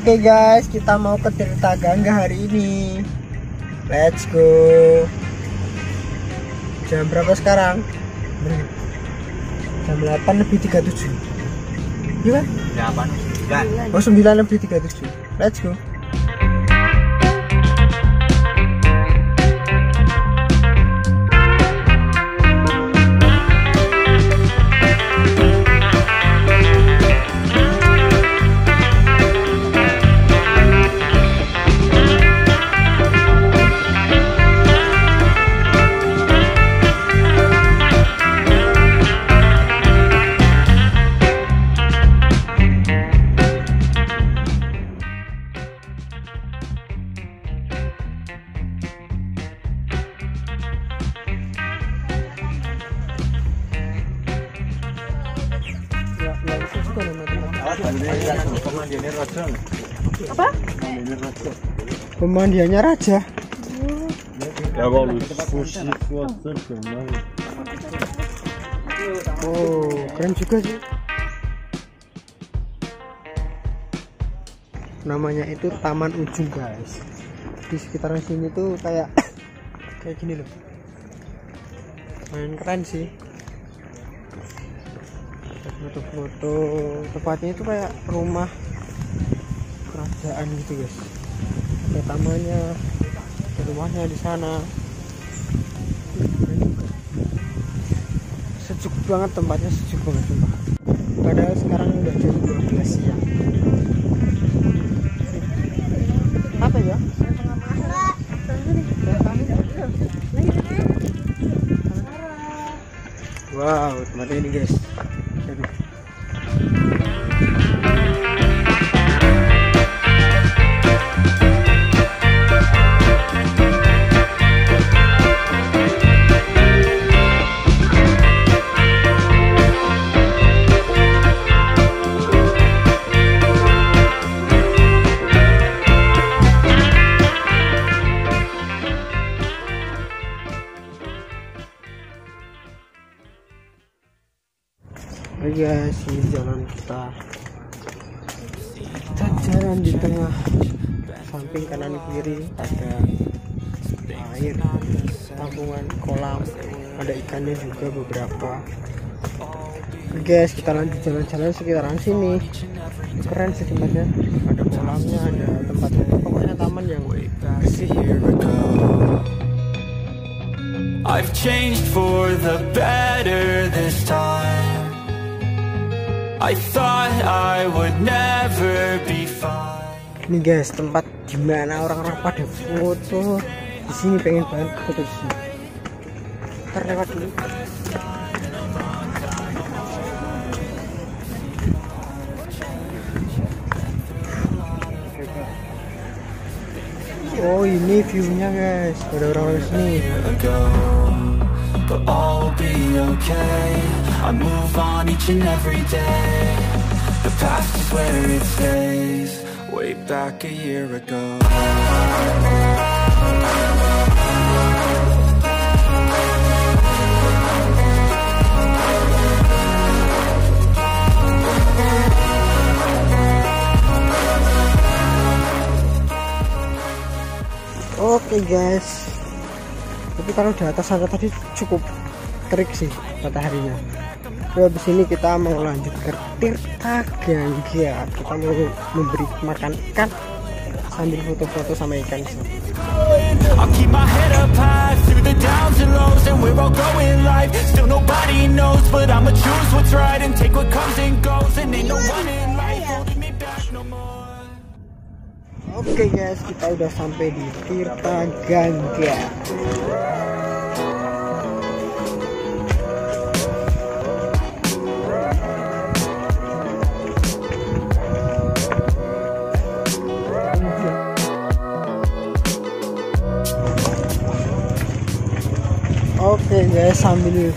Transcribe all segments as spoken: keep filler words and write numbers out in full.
Oke guys, kita mau ke Tirta Gangga hari ini. Let's go. Jam berapa sekarang? Jam delapan lebih tiga puluh tujuh. Iya kan? delapan. Oh, sembilan lebih tiga puluh tujuh. Let's go. Apa? Pemandiannya raja. Oh, keren juga sih. Namanya itu Taman Ujung guys. Di sekitaran sini tuh kayak kayak gini loh. Main keren sih. Foto-foto, tempatnya itu kayak rumah kerajaan gitu guys. Ada tamannya, ada rumahnya di sana. Sejuk banget tempatnya, sejuk banget tempat. Padahal sekarang udah jam dua belas siang. Apa ya? Wow, tempatnya ini guys. Guys, ini jalan kita. Kita jalan di tengah, samping kanan kiri ada air, tampungan, kolam, ada ikannya juga beberapa. Oke guys, kita lanjut jalan-jalan sekitaran sini. Keren sih tempatnya, ada kolamnya, ada tempat untuk pokoknya taman yang bersih. I've changed for the better this time. I thought I would never be fine. Nih guys, tempat dimana orang-orang pada foto. Di sini pengen banget foto di sini. Ntar lewat dulu. Oh, ini view-nya guys. Ada orang-orang sini. But all will be okay. I move on each and every day. The past is where it stays. Way back a year ago. Okay guys, tapi kalau di atas angka tadi cukup terik sih mataharinya. Lalu habis ini kita mau lanjut ke Tirta Gangga. Kita mau memberi makan ikan sambil foto-foto sama ikan sih. Oke guys, kita udah sampai di Tirta Gangga. Oke guys, sambil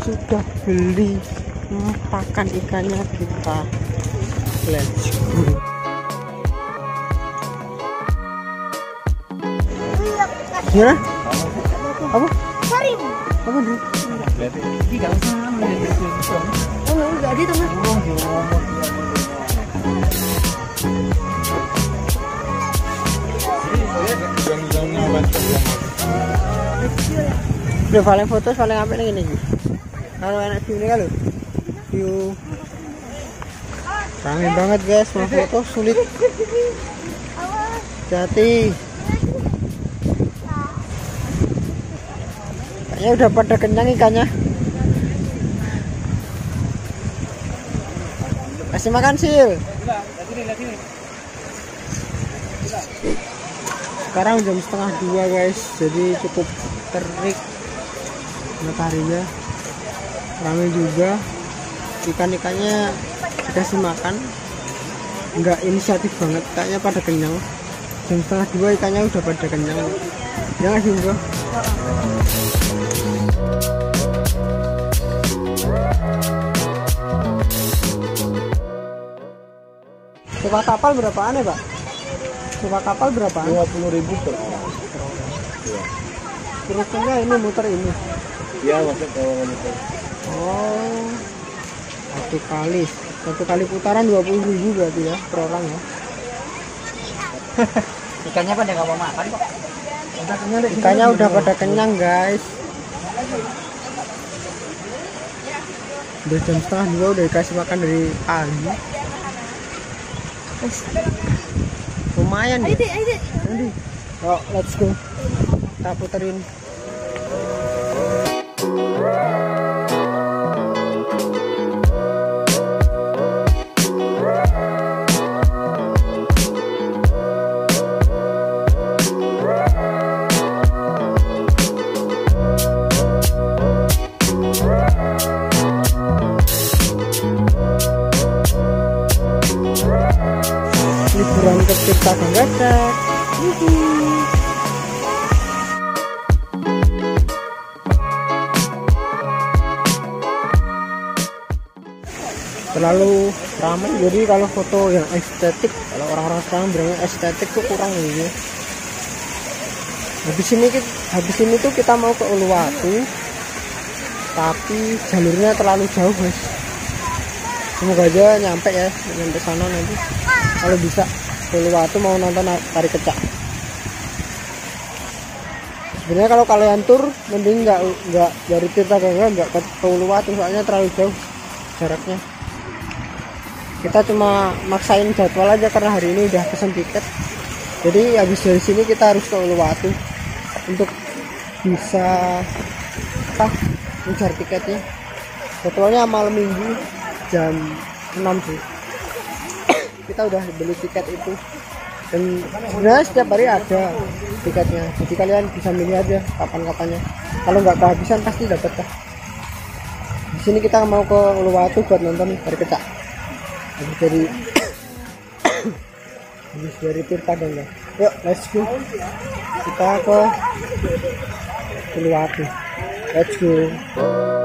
sudah beli pakan ikannya kita let's go. Ya? Apa? Sarim. Apa nih? Tidak usah melihat siang. Oh, enggak ada teman. Lu paling foto paling apik ning ngene iki. Kalau enak view-ne ka lho. View. Rame banget guys, mau foto sulit. Jati. Kayaknya udah pada kenyang ikannya. Kasih makan Sil. Sekarang jam setengah dua guys, jadi cukup terik mataharinya, ramai juga. Ikan-ikannya dikasih makan, nggak inisiatif banget, kayaknya pada kenyang. Jam setengah dua ikannya udah pada kenyang. Jangan juga. Sewa kapal berapaan ya Pak? Sewa kapal berapaan? dua puluh ribu per orang. Terusnya ini muter ini? Iya masuk kalau muter. Oh, satu kali satu kali putaran dua puluh ribu berarti ya per orang ya. Ikannya pada nggak mau makan Pak? Ikannya udah pada kenyang guys. Udah jam setengah dua udah dikasih makan dari pagi. Lumayan deh. Oh, let's go. Kita puterin. Liburan ke Tirta Gangga. Terlalu ramai, jadi kalau foto yang estetik, kalau orang-orang sekarang bilangnya estetik tuh kurang gitu. Habis ini, habis ini tuh kita mau ke Uluwatu, tapi jalurnya terlalu jauh guys. Semoga aja nyampe ya, nyampe sana nanti. Kalau bisa, Uluwatu mau nonton tari kecak. Sebenarnya kalau kalian tur, mending nggak nggak dari Tirta Gangga nggak ke Uluwatu, soalnya terlalu jauh jaraknya. Kita cuma maksain jadwal aja karena hari ini udah pesen tiket. Jadi habis dari sini kita harus ke Uluwatu untuk bisa apa ngejar tiketnya. Jadwalnya malam minggu jam enam sih. Kita udah beli tiket itu dan sebenarnya setiap hari ada tiketnya. Jadi kalian bisa milih aja kapan-kapannya. Kalau nggak kehabisan pasti dapat lah. Di sini kita mau ke Uluwatu buat nonton tari kecak. Habis dari habis dari Tirta Gangga. Yuk, let's go. Kita ke Uluwatu. Let's go.